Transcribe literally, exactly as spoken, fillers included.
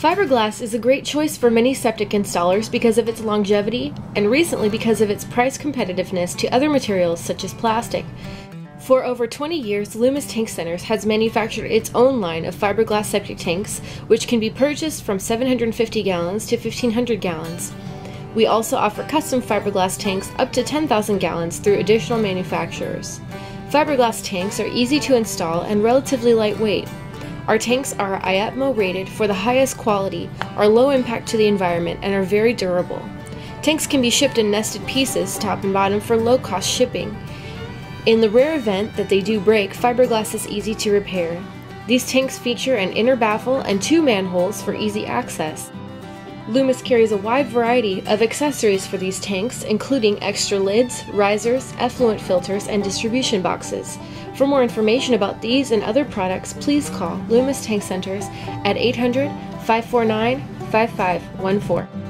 Fiberglass is a great choice for many septic installers because of its longevity and recently because of its price competitiveness to other materials such as plastic. For over twenty years, Loomis Tank Centers has manufactured its own line of fiberglass septic tanks, which can be purchased from seven hundred fifty gallons to fifteen hundred gallons. We also offer custom fiberglass tanks up to ten thousand gallons through additional manufacturers. Fiberglass tanks are easy to install and relatively lightweight. Our tanks are I A P M O rated for the highest quality, are low impact to the environment, and are very durable. Tanks can be shipped in nested pieces, top and bottom, for low-cost shipping. In the rare event that they do break, fiberglass is easy to repair. These tanks feature an inner baffle and two manholes for easy access. Loomis carries a wide variety of accessories for these tanks, including extra lids, risers, effluent filters, and distribution boxes. For more information about these and other products, please call Loomis Tank Centers at eight hundred, five four nine, five five one four.